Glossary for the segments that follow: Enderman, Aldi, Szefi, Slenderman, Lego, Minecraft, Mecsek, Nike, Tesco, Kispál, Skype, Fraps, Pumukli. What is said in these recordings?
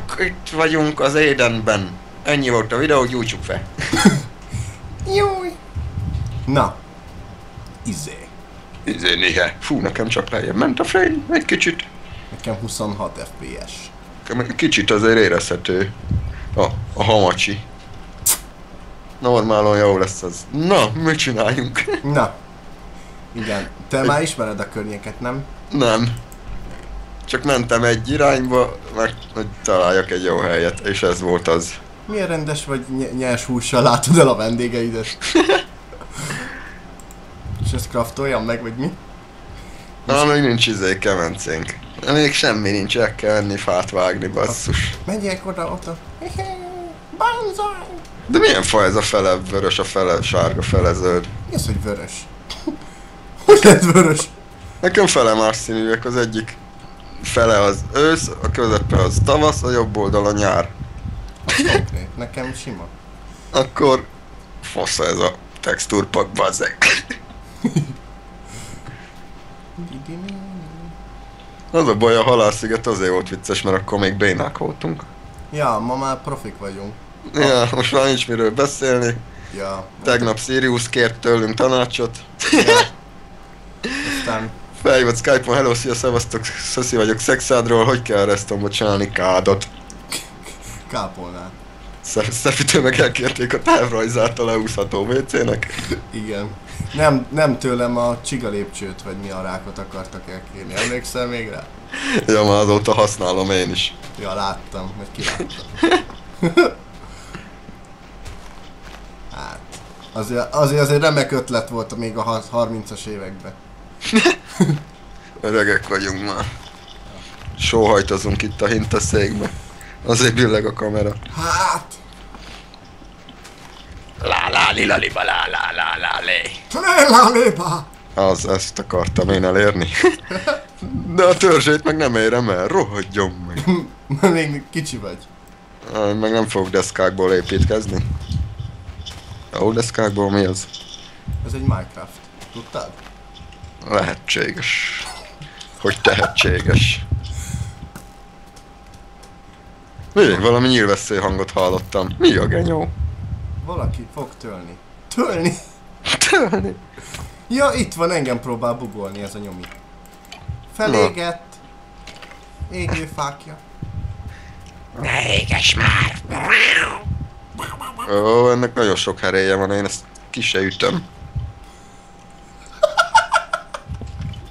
Csak itt vagyunk az Édenben. Ennyi volt a videó, gyújtsuk fel. Júj! Na. Izé néha. Fú, nekem csak lejjebb ment a frame, egy kicsit. Nekem 26 FPS. Kicsit azért érezhető a hamacsi. Normálon jó lesz az. Na, mit csináljunk? Na. Igen. Te már ismered a környéket, nem? Nem. Csak mentem egy irányba, meg hogy találjak egy jó helyet, és ez volt az. Milyen rendes vagy, nyers hússal látod el a vendégeidet? És ezt craftoljam meg, vagy mi? Na, még nincs kemencénk. Még semmi nincs, el kell menni fát vágni, basszus. Menjek oda. Banzai! De milyen fa ez a fele vörös, a fele sárga, fele zöld? Mi az, hogy vörös? Hogy lett vörös? Nekem fele más színűek, az egyik fele az ősz, a közepe az tavasz, a jobb oldal a nyár. Konkrét, nekem sima. Akkor fosza ez a textúrpak, bazek. Az a baj, a Halálsziget azért volt vicces, mert akkor még bénák voltunk. Ja, ma már profik vagyunk. Ja, most már nincs miről beszélni. Ja. Tegnap Sirius kért tőlünk tanácsot. Ja. Aztán... Feljövött Skype-on, hello, szia, szevasztok, Szefi vagyok Szexádról, hogy kell restomba csinálni kádot? Kápolnál. Szefitől meg elkérték a távrajzát a leúszható WC-nek. Igen. Nem tőlem a csiga lépcsőt, vagy mi a rákot akartak elkérni. Emlékszel még rá? Ja, már azóta használom én is. Ja, láttam, meg kiláttam. Hát, azért remek ötlet volt még a 30-as években. Öregek vagyunk már. Sóhajtozunk itt a hintaszékbe. Azért billeg a kamera. Hát! Lá-lá-li-la-li-ba-lá-lá-lá-lé. Az, ezt akartam én elérni. De a törzsét meg nem érem el, rohadjon meg. Már még kicsi vagy. Meg nem fogok deszkákból építkezni. Ó, deszkákból mi az? Ez egy Minecraft, tudtad? Lehetséges. Hogy tehetséges. Mi? Valami nyílveszély hangot hallottam. Mi a genyó? Valaki fog tölni. Tölni? Tölni? Ja, itt van, engem próbál bugolni ez a nyomi. Felégett. Égő fákja. Ne éges már! Ó, ennek nagyon sok heréje van, én ezt ki se ütöm.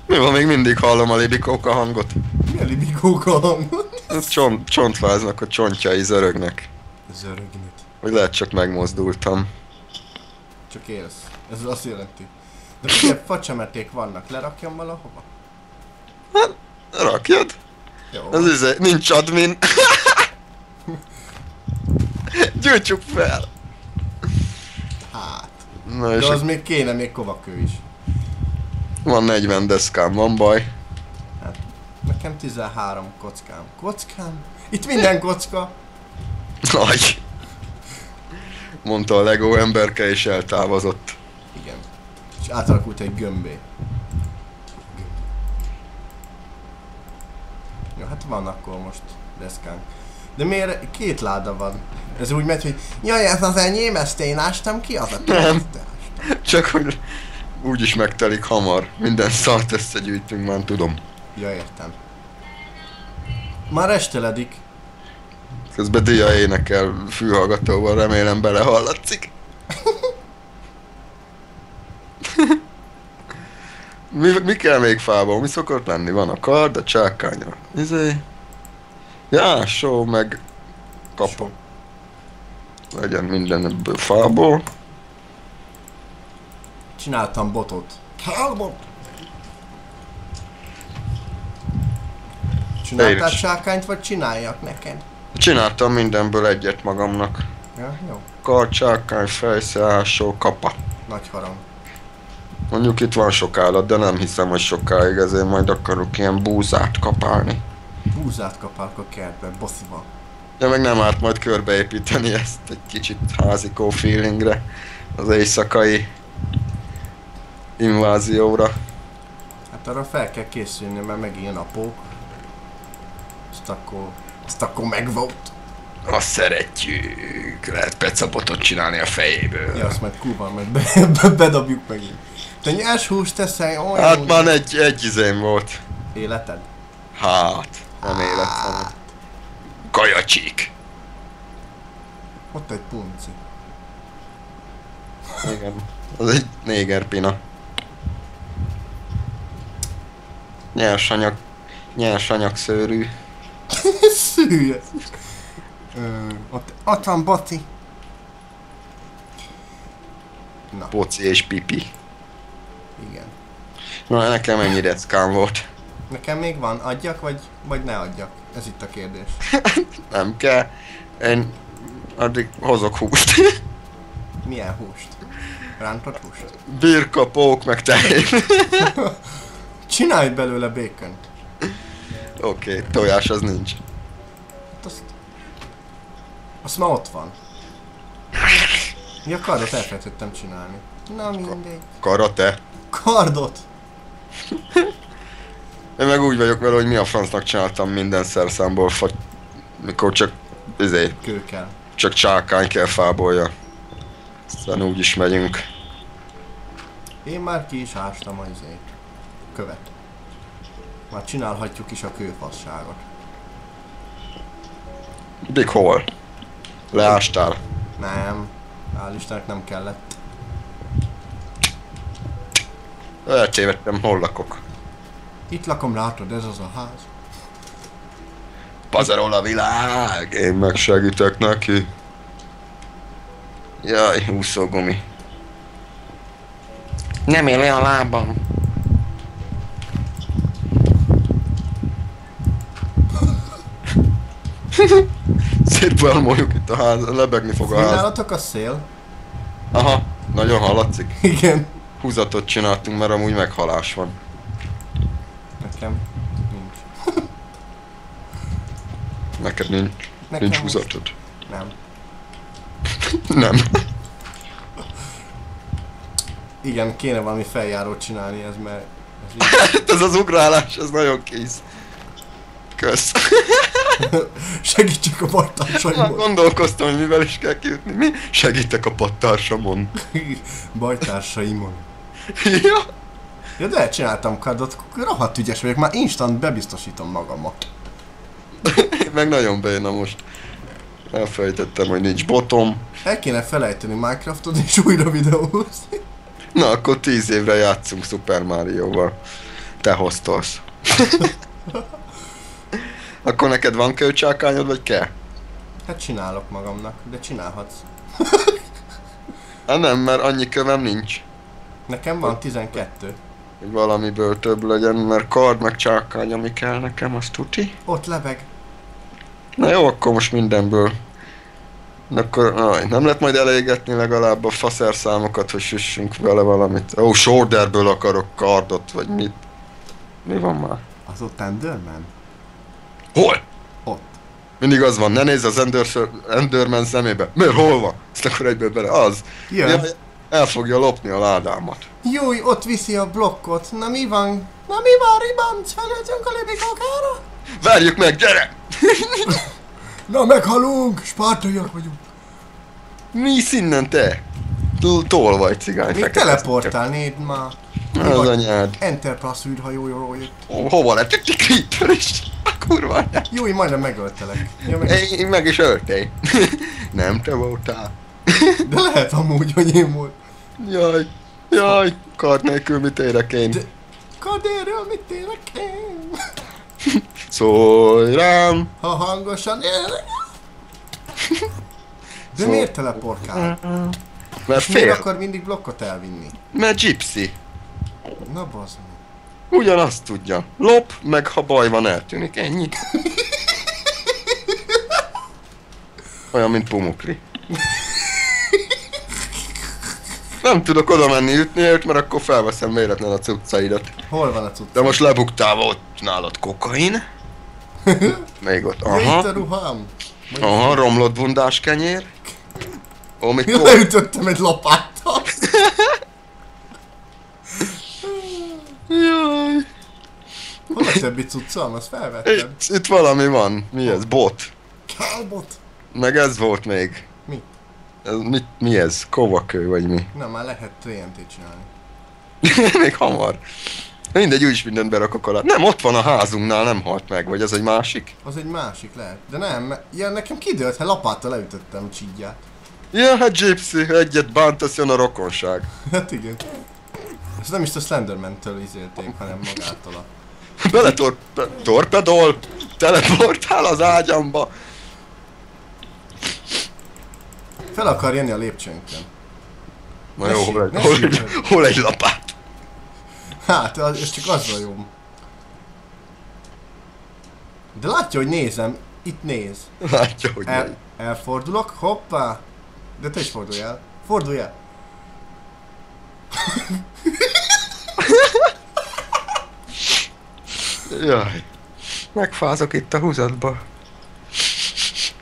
Mi van, még mindig hallom a libikóka hangot? Mi a libikóka hangot? Ez csontváznak a csontjai zörögnek. Zörögnek. Vagy lehet csak megmozdultam. Csak élsz. Ez azt jelenti. De ugye facsemeték vannak, lerakjam valahova? Hát, rakjad. Jó. Ez izé, nincs admin. Gyűjtsük fel. Hát. Na, és de az még kéne, még kovakő is. Van 40 deszkám, van baj. Hát, nekem 13 kockám. Kockám? Itt minden kocka! Nagy! Mondta a Lego emberke és eltávozott. Igen. És átalakult egy gömbé. Jó, hát van akkor most deszkánk. De miért két láda van? Ez úgy megy, hogy jaj, ez az enyém, ezt én ástam ki, az a nem. Csak hogy... Úgyis megtelik hamar. Minden szart összegyűjtünk, már tudom. Ja, értem. Már esteledik. Közben Dia énekel fülhallgatóval, remélem belehallatszik. mi kell még fából? Mi szokott lenni? Van a kard, a csákánya. Izé... Já, só, meg... Kapom. Legyen minden ebből fából. Csináltam botot. Kálbot! Csináltál csákányt, vagy csináljak neked? Csináltam mindenből egyet magamnak. Ja, jó. Kar, csákány, fejsze, ásó, kapa. Nagy haram. Mondjuk itt van sok állat, de nem hiszem, hogy sokáig, ezért majd akarok ilyen búzát kapálni. Búzát kapálok a kertbe, bosszival. De meg nem árt majd körbeépíteni ezt egy kicsit házikó feelingre. Az éjszakai... invázióra. Hát arra fel kell készülni, mert megint a pók. Azt akkor Ezt akkor megvolt. Azt szeretjük. Lehet pecapotot csinálni a fejéből. Ja, azt meg kurva, mert bedobjuk megint. Te nyers húst teszel, olyan. Hát már egy izém volt. Életed? Hát, nem életem. Kajacsik. Ott egy punci. Igen, az egy négerpina. Nyersanyag szőrű. Szűrű. Ott van boci. Na. Boci és pipi. Igen. Na, nekem ennyi deckám volt. Nekem még van? Adjak, vagy ne adjak? Ez itt a kérdés. Nem kell. Én addig hozok húst. Milyen húst? Rántott húst? Birka, pók, meg tehén. Csinálj belőle békönt. Oké, tojás az nincs. Hát azt ma ott van. Mi a kardot elfelejtettem csinálni. Na mindegy. Karate. Kardot! Én meg úgy vagyok vele, hogy mi a francnak csináltam minden szerszámból fagy... Mikor csak... izé... Kő kell. Csak csákány kell fábolja. Aztán úgy is megyünk. Én már ki is ástam a izét. Követ. Már csinálhatjuk is a kőfasságot. Big hole. Leástál? Nem. Hál' Istennek nem kellett. Eltévedtem, hol lakok. Itt lakom, látod, ez az a ház. Pazarol a világ! Én megsegítek neki. Jaj, úszógumi. Nem ér le a lábam. Szétbelmoljuk itt a házat, lebegni fog a ház. Nálatok a szél? Aha, nagyon hallatszik. Igen. Húzatot csináltunk, mert amúgy meghalás van. Nekem nincs. Neked nincs. Nekem nincs húzatod. Most... Nem. Nem. Igen, kéne valami feljárót csinálni, ez mert... Ez az ugrálás, ez nagyon kész. Kösz. Segítsek a bajtársamon. Hát gondolkoztam, hogy mivel is kell kijutni. Mi? Segítek a pattársamon. Bajtársaimon. Ja. Ja, de csináltam kardot, rohadt ügyes vagyok, már instant bebiztosítom magamat. Meg nagyon béna most. Elfelejtettem, hogy nincs botom. El kéne felejteni Minecraftot és újra videózni. Na, akkor 10 évre játszunk Super Mario-val. Te hoztolsz. Akkor neked van kőcsákányod, vagy kell? Hát csinálok magamnak, de csinálhatsz. Hát nem, mert annyi kövem nincs. Nekem van 12. Valamiből több legyen, mert kard meg csákány, ami kell nekem, az tuti. Ott lebeg. Na jó, akkor most mindenből. Akkor nem lehet majd elégetni legalább a faszerszámokat, hogy süssünk vele valamit. Ó, sorderből akarok kardot, vagy mit. Mi van már? Az ott Enderman? Hol? Ott. Mindig az van, ne nézz az Enderman szemébe. Miért, hol van? Ezt akkor egyből bele. Az. Jaj. El fogja lopni a ládámat. Júj, ott viszi a blokkot. Na mi van? Na mi van, ribanc? Felültünk a libikókára? Várjuk meg, gyere! Na meghalunk, spártaiak vagyunk. Mi innen te? Tolvaj cigány. Még teleportálnéd már. Az anyád. Enterprise űrhajóról jött. Hova lett? Creeper is. Kurva. Júj, majdnem megöltelek. Én meg is öltél. Nem te voltál. De lehet amúgy, hogy én volt. Jaj, jaj, kard nélkül mit érek én? Kard nélkül mit érek én? Szólj rám! Ha hangosan érek! De miért teleportál? Mert fél. Miért akar mindig blokkot elvinni? Mert gypsy. Na bazd meg. Ugyanazt tudja. Lop, meg ha baj van eltűnik, ennyi. Olyan, mint Pumukli. Nem tudok oda menni ütni őt, mert akkor felveszem véletlen a cuccaidat. Hol van a cuccaid? De most lebuktál, ott nálad kokain. Még ott, aha. Itt a ruhám. Aha, romlott bundás kenyér. Leütöttem egy lapáttal. Jaj. Hol a többi cuccom, azt felvettem. Itt valami van. Mi ez? Bot. Kálbot? Meg ez volt még. Mi? Ez, mi ez? Kovakő vagy mi? Na már lehet TNT csinálni. Még hamar. Mindegy, úgyis mindent berakok alá. Nem, ott van a házunknál, nem halt meg, vagy ez egy másik? Az egy másik lehet. De nem, ja, nekem kidőlt, ha lapáttal leütöttem csígyát. Ja, hát Gypsy, egyet bántasz, jön a rokonság. Hát igen. Ezt nem is a Slenderman-től izélték, hanem magától a... Beletorpedol, teleportál az ágyamba. Fel akar jönni a lépcsőnkön. Na jó, hol egy lapát? Hát, ez csak azzal jó. De látja, hogy nézem. Itt néz. Látja, hogy néz. Elfordulok, hoppá. De te is fordulj el. Fordulj el. Jaj. Megfázok itt a húzatba.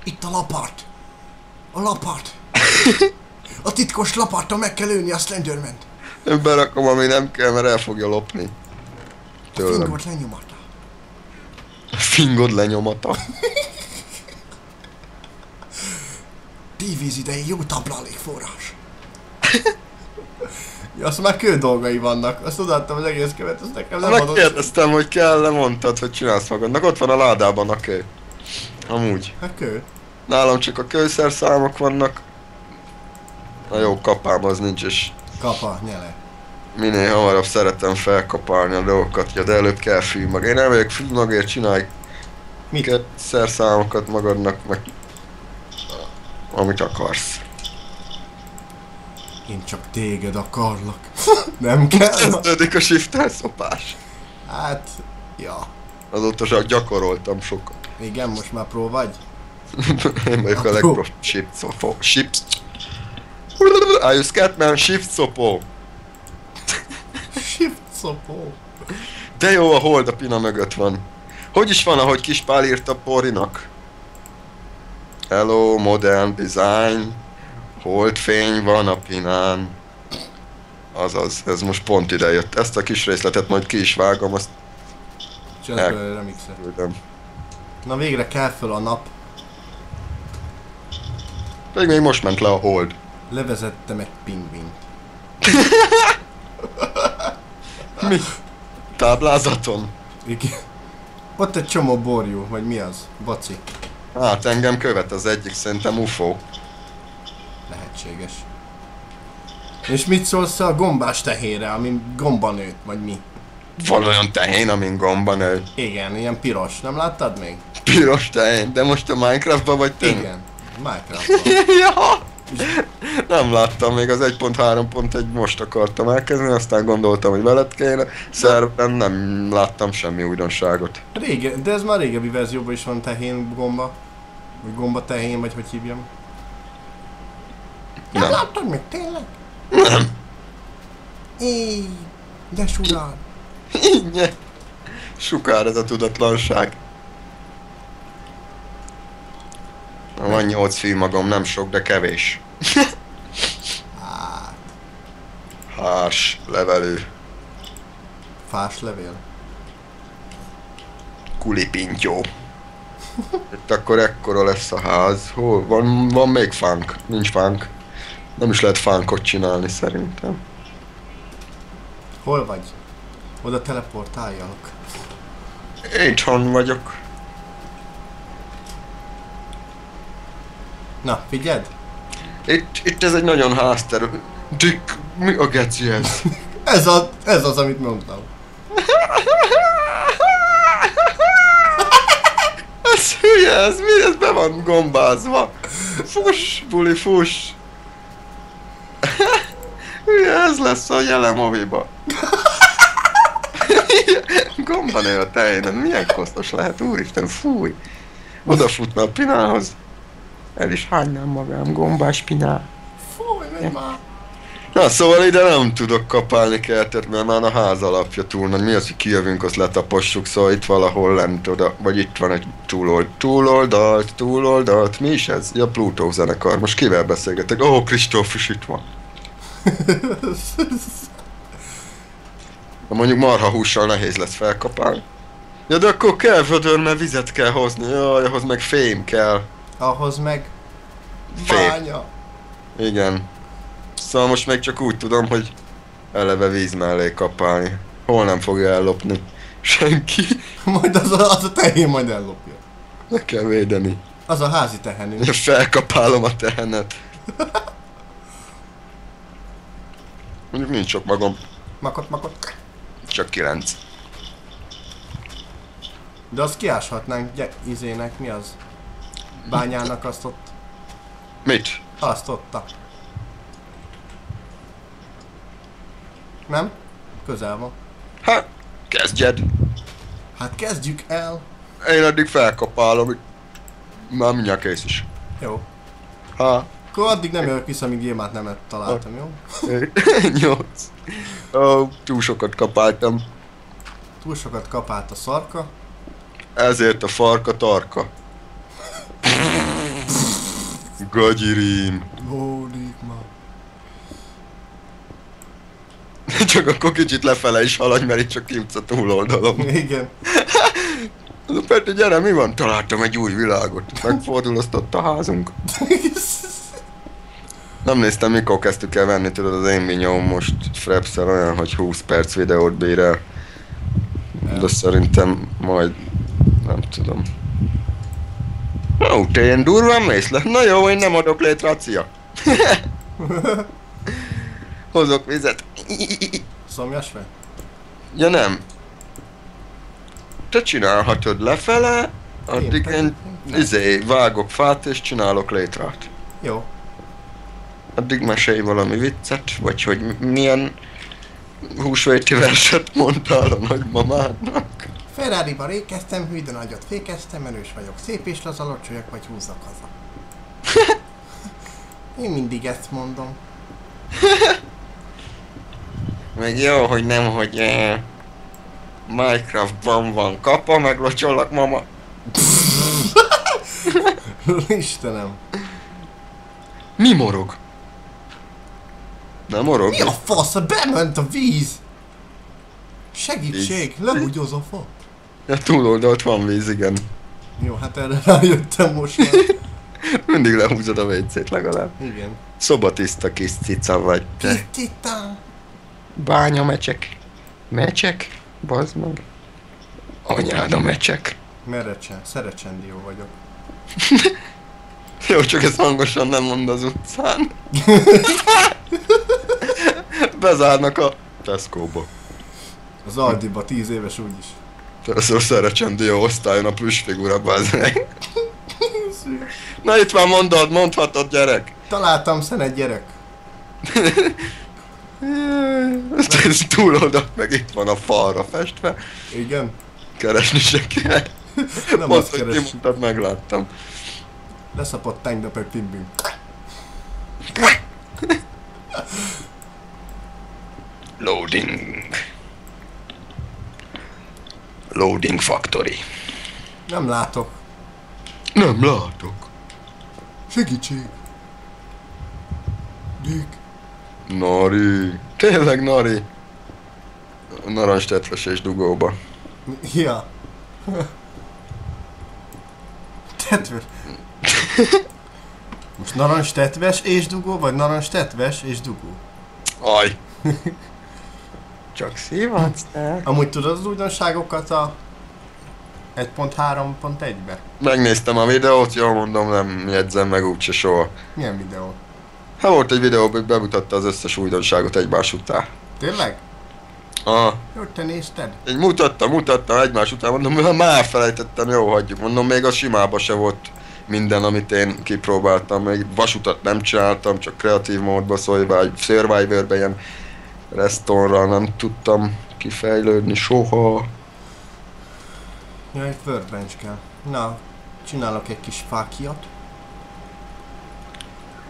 Itt a lapát. A lapát. A titkos lapáttal meg kell lőni a Slenderman-t. Én berakom, ami nem kell, mert el fogja lopni. Tőlem. A fingod lenyomata. A fingod lenyomata. Tívíz idei jó táplálékforrás. Ja, azt már kő dolgai vannak. Azt odaadtam az egész követ, azt nekem nem adott. Megkérdeztem, hogy kell, lemondtad, hogy csinálsz magadnak. Ott van a ládában a kő. Amúgy. A kő? Nálam csak a kőszerszámok vannak. Na jó, kapám az nincs is. Kapa, nyele. Minél hamarabb szeretem felkapálni a dolgokat, ja, de előbb kell fűmag. Én nem vagyok fűmagért, csinálj szerszámokat magadnak, meg amit akarsz. Én csak téged akarlak. Nem kell. Kezdődik a shifter-szopás. Hát, ja. Azóta csak gyakoroltam sokat. Igen, most már pró vagy? Én vagyok a legprobb ship-szopó. Are you Scatman? Shift-szopó! Shift-szopó! De jó, a hold a pina mögött van. Hogy is van, ahogy Kispál írta Porinak? Hello, modern design. Holdfény van a pinán. Azaz, ez most pont ide jött. Ezt a kis részletet majd ki is vágom, azt... Csöndből remixet. Na végre kell föl a nap. Pedig még most ment le a hold. Levezettem egy pingvint. Mi? Táblázaton? Igen. Ott egy csomó borjú, vagy mi az? Baci. Hát engem követ az egyik, szerintem UFO. Lehetséges. És mit szólsz a gombás tehére, amin gomba nőtt, vagy mi? Van olyan tehén, amin gomba nőtt. Igen, ilyen piros, nem láttad még? Piros tehén, de most a Minecraftban vagy te? Igen, Minecraftban. Ja. Nem láttam még, az 1.3.1 most akartam elkezdeni, aztán gondoltam, hogy veled kéne. Szerben nem láttam semmi újdonságot. Régen, de ez már régebbi verzióban is van tehén gomba. Vagy gomba tehén, vagy hogy hívjam. Nem láttam még, tényleg? Nem. Éj, de surál. Így sukár ez a tudatlanság. Van 8 fűmagom, nem sok, de kevés. Hát... Hárs levelő. Fás levél. Kulipintyó. Itt akkor ekkora lesz a ház. Hol? Van még fánk. Nincs fánk. Nem is lehet fánkot csinálni szerintem. Hol vagy? Oda teleportáljak. Itthon vagyok. Na, figyeld! Itt ez egy nagyon házterű. Dick, mi a geci ez? Ez az, amit mondtam. Ez hülye, ez mi? Ez be van gombázva. Fuss, buli, fuss. Hülye, ez lesz a jelen moviba. Gomba nő a tején, milyen kosztos lehet, úristen, fúj. Odafutna a pinához. El is hánynám magam, gombás pinál. Fúj, meg már! Na, szóval ide nem tudok kapálni kertet, mert már a ház alapja túl nagy. Mi az, hogy kijövünk, azt letapossuk, szóval itt valahol lent oda, vagy itt van egy túloldalt, mi is ez? Ja, Plutó zenekar, most kivel beszélgetek? Ó, Kristóf is itt van. Na, mondjuk marhahússal nehéz lesz felkapálni. Ja, de akkor kell vödör, mert vizet kell hozni. Jaj, ahhoz meg fém kell. Ahhoz meg... bánya. Igen. Szóval most meg csak úgy tudom, hogy eleve víz mellé kapálni. Hol nem fogja ellopni? Senki. Majd az a tehén majd ellopja. Le kell védeni. Az a házi tehenünk. Felkapálom a tehenet. Mondjuk nincs sok magam. Makot. Csak 9. De azt kiáshatnánk izének, mi az? Bányának azt ott. Mit? Azt ott. Nem? Közel van. Hát, kezdjed. Hát kezdjük el. Én addig felkapálom. Már mindjárt kész is. Jó. Ha. Akkor addig nem jövök vissza, amíg gyémát nem találtam, jó? 8. Ó, túl sokat kapáltam. Túl sokat kapált a szarka. Ezért a farka tarka. Gagyirim. Bódik ma. Csak akkor kicsit lefele is haladj, mert itt csak kimsz a túloldalom. Igen. Na Peti, gyere, mi van? Találtam egy új világot. Megforduloztott a házunk. Nem néztem, mikor kezdtük el venni, tudod, az én vinyóm most Frepszel olyan, hogy 20 perc videót bír el. De szerintem majd... nem tudom. Ó, te ilyen durván mész le? Na jó, én nem adok létre, racia. Hozok vizet. Szomjas fel? Ja nem. Te csinálhatod lefele, addig én vágok fát és csinálok létrát. Jó. Addig mesélj valami viccet, vagy hogy milyen húsvéti verset mondtál a nagymamádnak. Ferrari-ba rékeztem, hű de nagyot fékeztem, erős vagyok, szép és laza, locsoljak vagy húzzak haza. Én mindig ezt mondom. Meg jó, hogy nem, hogy Minecraftban van kapa, meg locsollak mama. Istenem. Mi morog? Nem morog? Mi a fasz? Bement a víz! Segítség! Lebugyóz a fa! Ja, túloldalt van víz, igen. Jó, hát erre rájöttem most már. Mindig lehúzod a vécét legalább. Igen. Szobatiszta kis cica vagy te. Kis cica! Bánya mecsek. Mecsek? Bazd meg. Anyád a mecsek. Merecsen, szerecsendió vagyok. Jó, csak ezt hangosan nem mond az utcán. Bezárnak a Tesco-ba. Az Aldiba 10 éves úgyis. Persze szerecsendió osztályon a plüsfigura, bazd meg. Na itt már mondhatod gyerek. Találtam szenet gyerek. Ez túloldalt, meg itt van a falra festve. Igen. Keresni se kell. Nem azt keresni. Megláttam. Leszapott tegnap egy pimbünk. Loading. Loading Factory. Nem látok. Nem látok. Segítség. Dick. Nari. Tényleg Nari. Narancstetres és dugóba. Ja. Tetves. Most narancstetves és dugó, vagy narancstetves és dugó? Aj. Csak szívadsz te. Amúgy tudod az újdonságokat a 1.3.1-be? Megnéztem a videót, jól mondom, nem jegyzem meg úgyse soha. Milyen videó? Hát volt egy videó, hogy bemutatta az összes újdonságot egymás után. Tényleg? Aha. Jó, te nézted? Így mutattam egymás után, mondom, már felejtettem, jó, hagyjuk. Mondom, még a simába se volt minden, amit én kipróbáltam. Még vasutat nem csináltam, csak kreatív módba, Survivor-be, ilyen restonra nem tudtam kifejlődni soha. Ja, egy workbench kell. Na, csinálok egy kis fáklyat.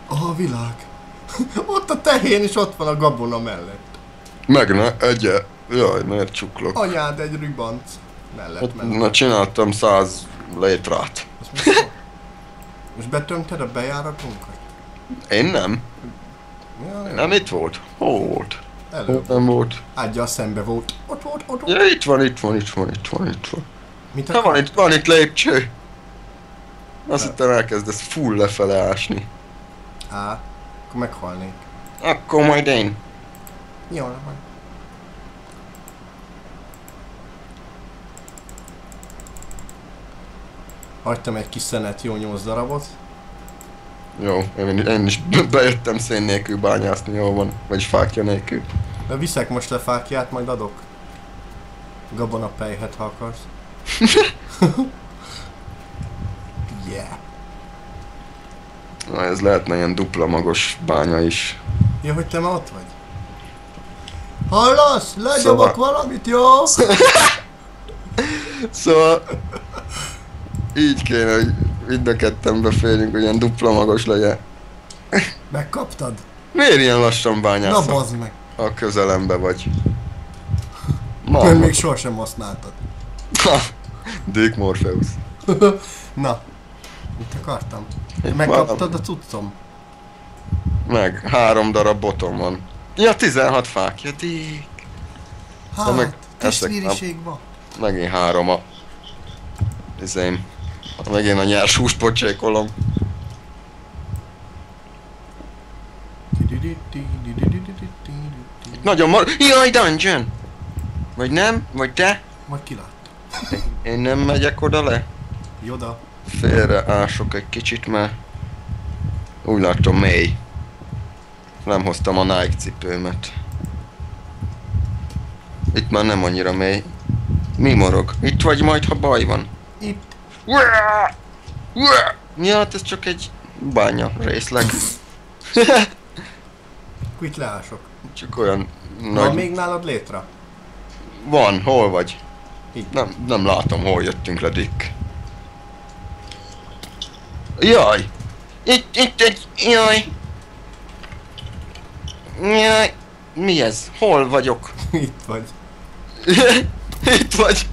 A világ. Ott a tehén is ott van a gabona mellett. Meg ne, egye. Jaj, miért csuklok. Anyád egy ribanc mellett ott, mellett. Na, csináltam 100 létrát. Most betömted a bejáratunkat? Én nem. Ja, nem. Nem itt volt. Hol volt? Előbb. Ott nem volt. Ágyja a szembe volt. Ott volt, ott volt. Ja, itt van, itt van, itt van, itt van, itt van. De van itt lépcső. Azt hittem elkezdesz full lefele ásni. Á, akkor meghalnék. Akkor majd én. Jól van. Hagytam egy kis szenet, jó 8 darabot. Jó, én is bejöttem szén nélkül bányászni, jól van. Vagyis fákja nélkül. De viszek most le fákját, majd adok. Gabonapejhet, ha akarsz. Yeah. Na, ez lehetne ilyen dupla magos bánya is. Ja, hogy te már ott vagy? Hallasz? Legyobok valamit, jó? Szóval... így kéne, hogy mind a ketten beférjünk, hogy ilyen dupla magos legyen. Megkaptad? Miért ilyen lassan bányászol? Na bazd meg! A közelembe vagy. Mert még sohasem használtad. Dick Morpheus. Na. Mit akartam? Megkaptad a cuccom? Meg. 3 darab botom van. Ja, 16 fákja, Dick. Hát, testvériség van. Megint 3 a... izém. Megint a nyers húst pocsékolom. Nagyon mar... jaj, dungeon! Vagy nem? Vagy te? Majd kiláttam. Én nem megyek oda le? Joda. Félre ások egy kicsit, mert... úgy látom mély. Nem hoztam a Nike cipőmet. Itt már nem annyira mély. Mi morog? Itt vagy majd, ha baj van? Itt. Ja, hát ez csak egy... bánya részleg. Akkor itt leások. Csak olyan nagy... van még nálad létre? Van, hol vagy? Itt. Nem látom, hol jöttünk le, Dick. Jaj! Itt egy... jaj! Jaj! Mi ez? Hol vagyok? Itt vagy. Itt vagy!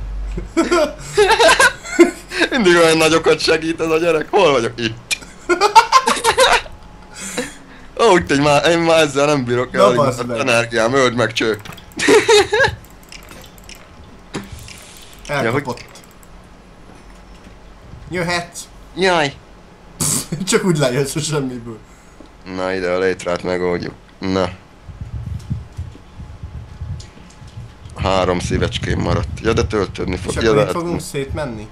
Mindig olyan nagyokat segít ez a gyerek. Hol vagyok? Itt. Ó, úgy tény, én már ezzel nem bírok el, hogy az energiám, öld meg cső. Elkapott. Jöhetsz. Jaj. Csak úgy lejössz a semmiből. Na, ide a létrát megoldjuk. Na. 3 szívecském maradt. Ja, de töltődni fog. És akkor itt fogunk szétmenni.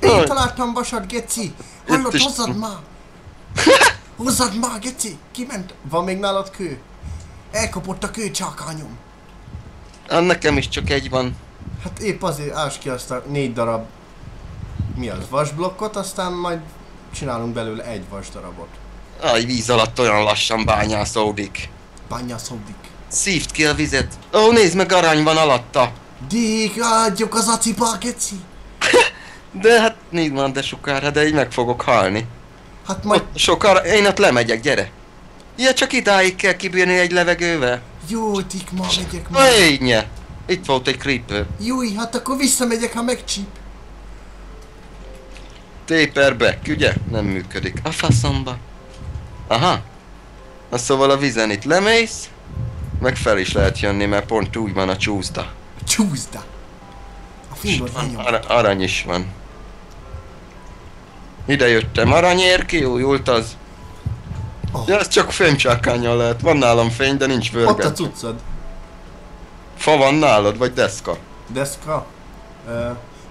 Én találtam vasat, geci! Hallod, hozzad már! Hozzad már, geci! Kiment? Van még nálad kő? Elkapott a kő csákányom. Nekem is csak egy van. Hát épp azért ás ki azt a 4 darab... mi az? Vasblokkot, aztán majd csinálunk belőle egy vasdarabot. Aj, víz alatt olyan lassan bányászódik. Bányászódik. Szívd ki a vizet. Ó, nézd meg, arany van alatta. Dick, adjuk az acipá, geci! De hát négy van, de sokára, de így meg fogok halni. Hát majd... ott sokára, én ott lemegyek, gyere. Ja, csak idáig kell kibírni egy levegővel. Jó, Dick, ma megyek már. Éjnye! Itt volt egy creeper. Júj, hát akkor visszamegyek, ha megcsíp. Taper back, ugye? Nem működik. A faszomba. Aha. Na szóval a vízen itt lemész, meg fel is lehet jönni, mert pont úgy van a csúszda. A csúszda. Arany is van. Ide jöttem. Aranyér, kiújult az. Oh. Ja, ez csak fénycsákánnyal lehet. Van nálam fény, de nincs vörget. Ott a cuccod. Fa van nálad, vagy deszka? Deszka?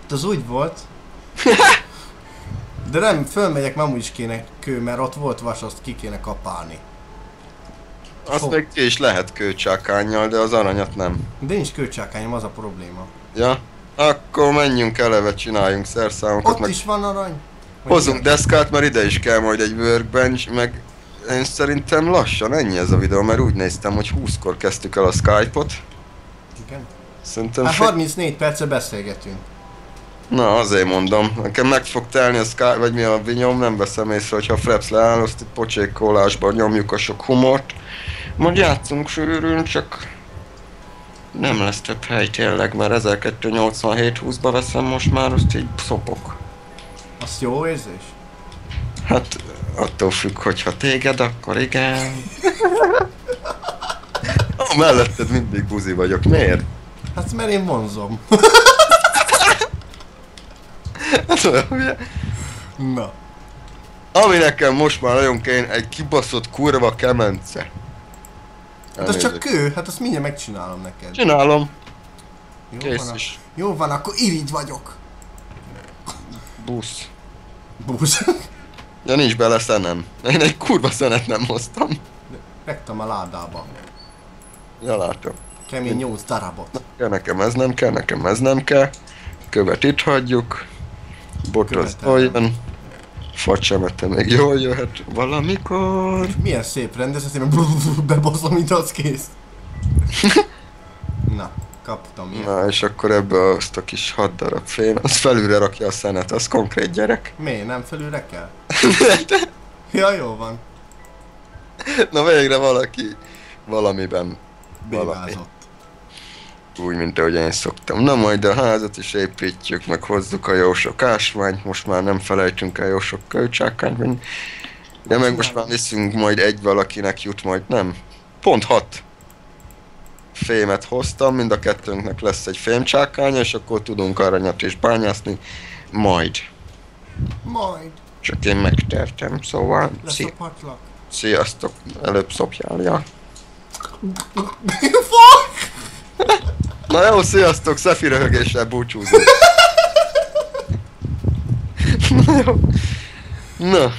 Az úgy volt. De nem, fölmegyek, nem úgy is kéne kő, mert ott volt vas, azt ki kéne kapálni. Azt még ki is lehet kőcsákánnyal, de az aranyat nem. De nincs kőcsákányom, az a probléma. Ja? Akkor menjünk eleve, csináljunk szerszámokat. Ott meg is van arany. Hozzunk deszkát, mert ide is kell majd egy workbench, meg én szerintem lassan ennyi ez a videó, mert úgy néztem, hogy 20-kor kezdtük el a Skype-ot. Igen? Szerintem... hát 34 perce beszélgetünk. Na, azért mondom. Nekem meg fog telni a Skype, vagy mi a vinyom, nem veszem észre, hogyha a Fraps leáll, azt itt pocsékolásban nyomjuk a sok humort. Majd játszunk sűrűn, csak... nem lesz több hely tényleg, mert 1287-20-ba veszem most már, azt így szopok. Az jó érzés? Hát attól függ, hogyha téged, akkor igen. Melletted mindig buzi vagyok, miért? Hát mert én vonzom. Hát olyan, ugye? Na. Ami nekem most már nagyon kéne, egy kibaszott kurva kemence. Hát az csak kő, hát azt mindjárt megcsinálom neked. Csinálom. Jó, kész van, is. Jó van, akkor irigy vagyok. Busz. Busz? De nincs bele szenem. Én egy kurva szenet nem hoztam. Rektam a ládába. Ja, látom. Kemény 8 darabot. Na, kell nekem ez nem kell, nekem ez nem kell. Követ itt hagyjuk. Bot az olyan. Facsemete még jól jöhet valamikor. Milyen szép rendes, azt én bebaszom, mint az kész. Na, kaptam ilyen. Na, és akkor ebből azt a kis 6 darab fén, az felülre rakja a szenet, az konkrét gyerek. Miért? Nem felülre kell? Ja, jó van. Na végre valaki valamiben valami. Úgy, mint ahogy én szoktam. Na majd a házat is építjük, meg hozzuk a jó sok ásványt, most már nem felejtünk el jó sok kölcsákányt. De meg most már viszünk, majd egy valakinek jut, majd nem. Pont 6 fémet hoztam, mind a kettőnknek lesz egy fémcsákánya, és akkor tudunk aranyat is bányászni. Majd. Majd. Csak én megtertem, szóval... Lesz a patlak. Sziasztok, előbb szopjálja. Fuck! Na jó, sziasztok, Szefi röhögéssel búcsúzunk. Na jó. Na.